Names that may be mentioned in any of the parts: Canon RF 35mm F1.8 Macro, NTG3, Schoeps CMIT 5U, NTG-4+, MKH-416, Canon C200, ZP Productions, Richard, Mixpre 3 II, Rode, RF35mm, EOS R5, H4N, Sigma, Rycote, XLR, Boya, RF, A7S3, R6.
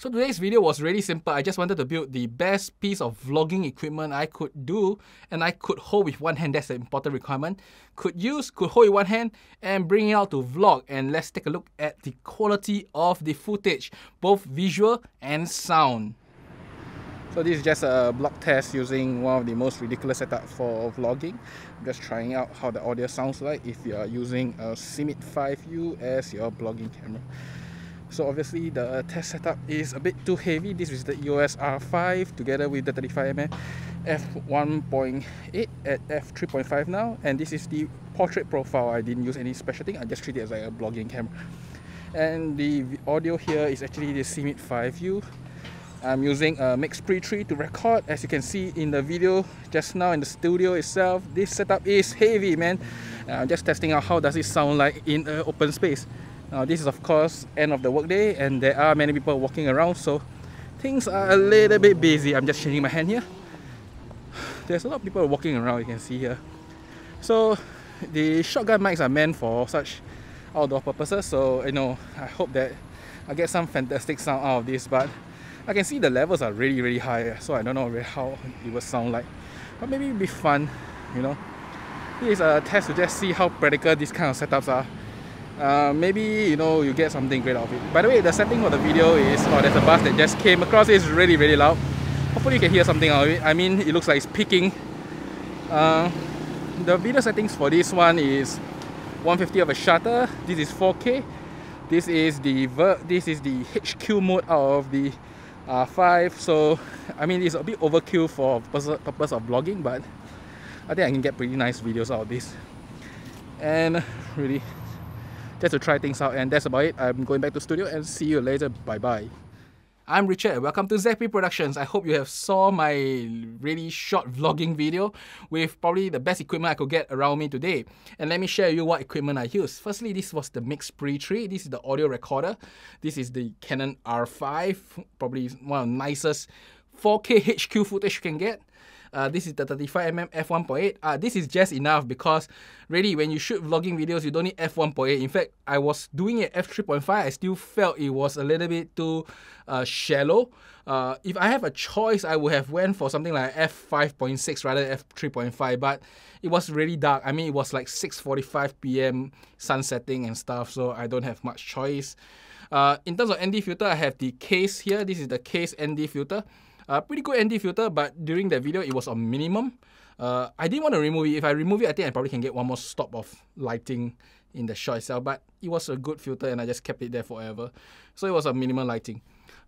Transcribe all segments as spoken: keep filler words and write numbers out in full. So today's video was really simple. I just wanted to build the best piece of vlogging equipment I could do, and I could hold with one hand. That's the important requirement. Could use, could hold with one hand, and bring it out to vlog. And let's take a look at the quality of the footage, both visual and sound. So this is just a block test using one of the most ridiculous setups for vlogging. I'm just trying out how the audio sounds like if you are using a C M I T five U as your vlogging camera. So obviously the test setup is a bit too heavy. This is the E O S R five together with the thirty-five millimeter F one point eight at F three point five now. And this is the portrait profile. I didn't use any special thing. I just treat it as like a vlogging camera. And the audio here is actually the C M I T five U. I'm using a Mixpre three two to record. As you can see in the video just now in the studio itself, this setup is heavy, man. I'm uh, just testing out how does it sound like in an open space. Now this is of course end of the workday, and there are many people walking around, so things are a little bit busy. I'm just changing my hand here. There's a lot of people walking around, you can see here. So the shotgun mics are meant for such outdoor purposes, so you know, I hope that I get some fantastic sound out of this, but I can see the levels are really really high, so I don't know really how it will sound like, but maybe it'll be fun, you know. This is a test to just see how practical these kind of setups are. Uh, maybe, you know, you get something great out of it. By the way, the setting for the video is, oh, there's a bus that just came across. It's really really loud. Hopefully you can hear something out of it. I mean, it looks like it's peaking. Uh, the video settings for this one is one fifty of a shutter. This is four K. This is the ver this is the H Q mode out of the R five, so I mean it's a bit overkill for purpose of vlogging, but I think I can get pretty nice videos out of this, and really just to try things out. And that's about it. I'm going back to studio and see you later. Bye bye. I'm Richard and welcome to Z P Productions. I hope you have saw my really short vlogging video with probably the best equipment I could get around me today. And let me share you what equipment I used. Firstly, this was the Mixpre three. This is the audio recorder. This is the Canon R five, probably one of the nicest four K H Q footage you can get. Uh, this is the thirty-five millimeter F one point eight. Uh, this is just enough because really when you shoot vlogging videos, you don't need F one point eight. In fact, I was doing it at F three point five. I still felt it was a little bit too uh, shallow. Uh, if I have a choice, I would have went for something like F five point six rather than F three point five. But it was really dark. I mean, it was like six forty-five p m sun setting and stuff. So I don't have much choice. Uh, in terms of N D filter, I have the case here. This is the case N D filter. Uh, pretty good N D filter, but during the video it was on minimum. Uh, I didn't want to remove it. If I remove it, I think I probably can get one more stop of lighting in the shot itself, but it was a good filter and I just kept it there forever. So it was a minimal lighting.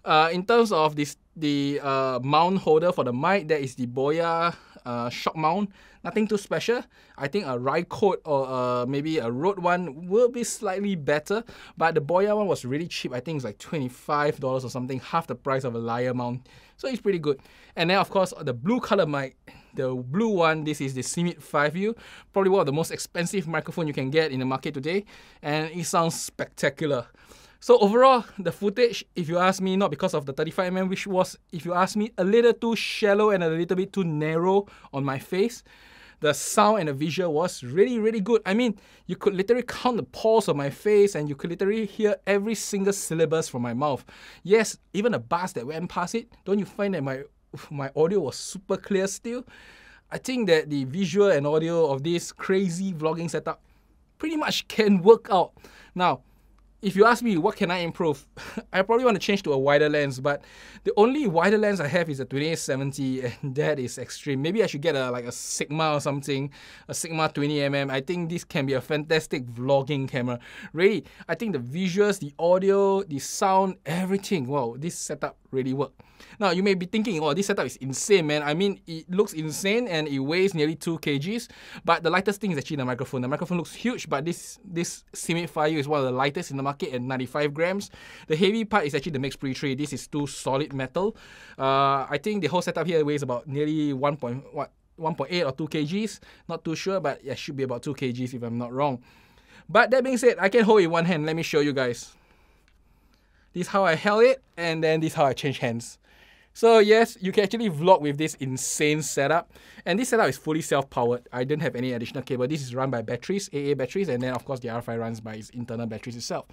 Uh, in terms of this, the uh, mount holder for the mic, that is the Boya uh, shock mount. Nothing too special. I think a Rycote or uh, maybe a Rode one will be slightly better, but the Boya one was really cheap. I think it's like twenty-five dollars or something, half the price of a Lyre mount. So it's pretty good. And then of course the blue color mic, the blue one, this is the C M I T five U, probably one of the most expensive microphone you can get in the market today, and it sounds spectacular. So overall, the footage, if you ask me, not because of the thirty-five millimeter, which was, if you ask me, a little too shallow and a little bit too narrow on my face, the sound and the visual was really, really good. I mean, you could literally count the pores of my face and you could literally hear every single syllabus from my mouth. Yes, even the bars that went past it, don't you find that my, my audio was super clear still? I think that the visual and audio of this crazy vlogging setup pretty much can work out. Now, if you ask me, what can I improve? I probably want to change to a wider lens, but the only wider lens I have is a twenty-eight seventy, and that is extreme. Maybe I should get a, like a Sigma or something, a Sigma twenty millimeter. I think this can be a fantastic vlogging camera. Really, I think the visuals, the audio, the sound, everything, wow, this setup really worked. Now, you may be thinking, oh, this setup is insane, man. I mean, it looks insane and it weighs nearly two kilograms, but the lightest thing is actually the microphone. The microphone looks huge, but this this C M I T five U is one of the lightest in the market at ninety-five grams. The heavy part is actually the Mixpre three. This is two solid metal. Uh, I think the whole setup here weighs about nearly one point eight or two kilograms. Not too sure, but it should be about two kilograms if I'm not wrong. But that being said, I can hold it in one hand. Let me show you guys. This is how I held it, and then this is how I changed hands. So yes, you can actually vlog with this insane setup, and this setup is fully self-powered. I didn't have any additional cable. This is run by batteries, double A batteries, and then of course the R five runs by its internal batteries itself.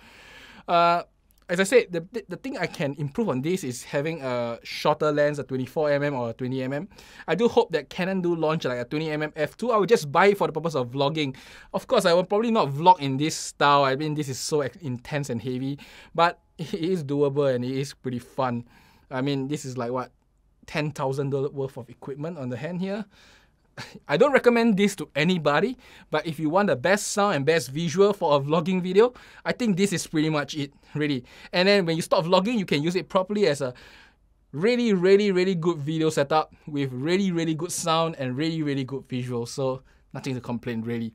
Uh, as I said, the, the thing I can improve on this is having a shorter lens, a twenty-four millimeter or a twenty millimeter. I do hope that Canon do launch like a twenty millimeter F two. I will just buy it for the purpose of vlogging. Of course, I will probably not vlog in this style. I mean, this is so intense and heavy, but it is doable and it is pretty fun. I mean, this is like what, ten thousand dollars worth of equipment on the hand here. I don't recommend this to anybody, but if you want the best sound and best visual for a vlogging video, I think this is pretty much it, really. And then when you stop vlogging, you can use it properly as a really, really, really good video setup with really, really good sound and really, really good visuals. So nothing to complain, really.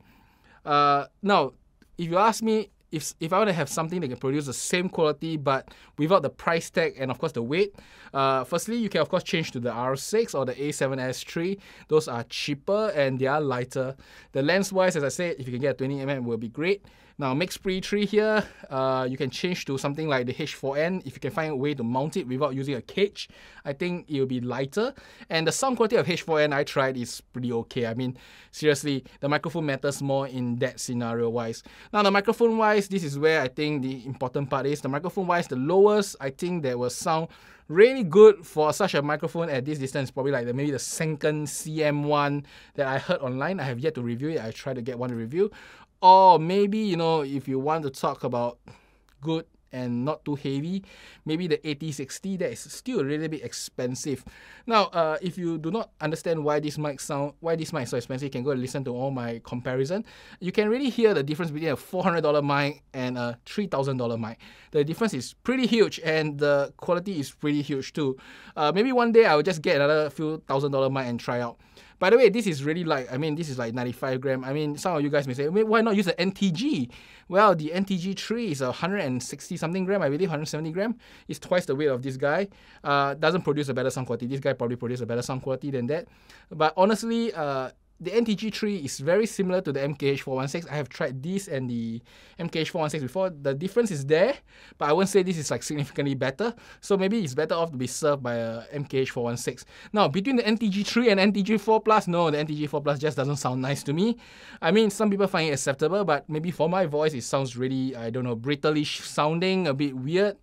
Uh, now, if you ask me, if, if I want to have something that can produce the same quality but without the price tag and of course the weight, uh, firstly you can of course change to the R six or the A seven S three. Those are cheaper and they are lighter. The lens wise, as I said, if you can get a twenty millimeter will be great. Now Mixpre three here, uh, you can change to something like the H four N. If you can find a way to mount it without using a cage, I think it will be lighter. And the sound quality of H four N I tried is pretty okay. I mean, seriously, the microphone matters more in that scenario wise. Now the microphone wise, this is where I think the important part is. The microphone wise, the lowest I think that will sound really good for such a microphone at this distance, probably like the, maybe the Canon C M one that I heard online. I have yet to review it. I try to get one to review. Or maybe, you know, if you want to talk about good and not too heavy, maybe the eighty sixty, that is still a little bit expensive. Now, uh, if you do not understand why this mic sound, why this mic is so expensive, you can go and listen to all my comparison. You can really hear the difference between a four hundred dollar mic and a three thousand dollar mic. The difference is pretty huge and the quality is pretty huge too. Uh, maybe one day I will just get another few thousand dollar mic and try out. By the way, this is really like, I mean, this is like ninety-five gram. I mean, some of you guys may say, why not use the N T G? Well, the N T G three is one hundred sixty something gram, I believe, one hundred seventy gram. It's twice the weight of this guy. Uh, doesn't produce a better sound quality. This guy probably produces a better sound quality than that. But honestly, uh, the N T G three is very similar to the M K H four sixteen. I have tried this and the M K H four sixteen before. The difference is there, but I won't say this is like significantly better. So maybe it's better off to be served by a M K H four sixteen. Now, between the N T G three and N T G four plus, no, the N T G four plus just doesn't sound nice to me. I mean, some people find it acceptable, but maybe for my voice, it sounds really, I don't know, British sounding, a bit weird.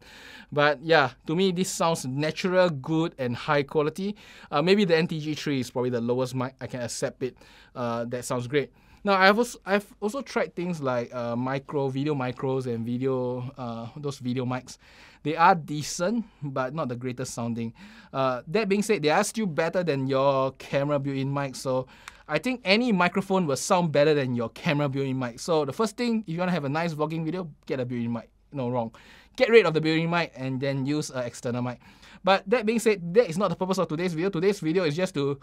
But yeah, to me, this sounds natural, good, and high quality. Uh, maybe the N T G three is probably the lowest mic I can accept it. Uh, that sounds great. Now, I've also, I've also tried things like uh, micro, video micros and video, uh, those video mics. They are decent, but not the greatest sounding. Uh, that being said, they are still better than your camera built-in mic. So I think any microphone will sound better than your camera built-in mic. So the first thing, if you want to have a nice vlogging video, get a built-in mic. No, wrong. Get rid of the built-in mic and then use an external mic. But that being said, that is not the purpose of today's video. Today's video is just to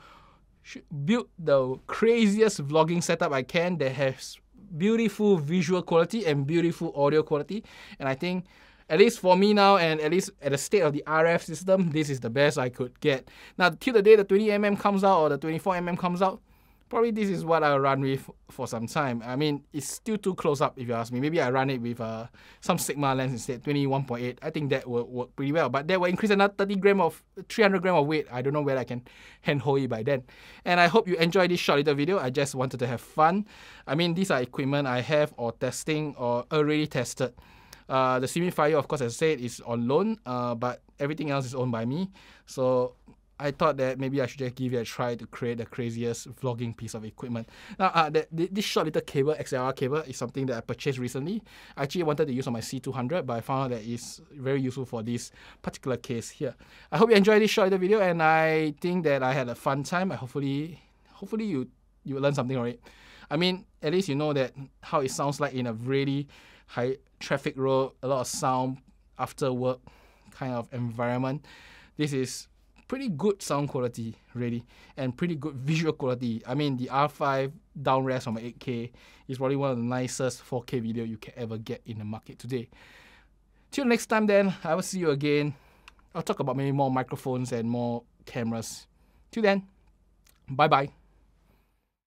build the craziest vlogging setup I can that has beautiful visual quality and beautiful audio quality. And I think, at least for me now, and at least at the state of the R F system, this is the best I could get. Now, till the day the twenty millimeter comes out or the twenty-four millimeter comes out, probably this is what I'll run with for some time. I mean, it's still too close up if you ask me. Maybe I run it with uh, some Sigma lens instead, twenty-one point eight. I think that will work pretty well. But that will increase another thirty gram of, three hundred gram of weight. I don't know whether I can handhold it by then. And I hope you enjoyed this short little video. I just wanted to have fun. I mean, these are equipment I have or testing or already tested. Uh, the C M I T five U, of course, as I said, is on loan, uh, but everything else is owned by me. So I thought that maybe I should just give it a try to create the craziest vlogging piece of equipment. Now, uh, the, the, this short little cable, X L R cable, is something that I purchased recently. I actually wanted to use on my C two hundred, but I found out that it's very useful for this particular case here. I hope you enjoyed this short little video, and I think that I had a fun time. I hopefully, hopefully you you learn something from it. I mean, at least you know that how it sounds like in a really high traffic road, a lot of sound after work kind of environment. This is pretty good sound quality, really, and pretty good visual quality. I mean, the R five downres from eight K is probably one of the nicest four K video you can ever get in the market today. Till next time then, I will see you again. I'll talk about maybe more microphones and more cameras. Till then, bye-bye.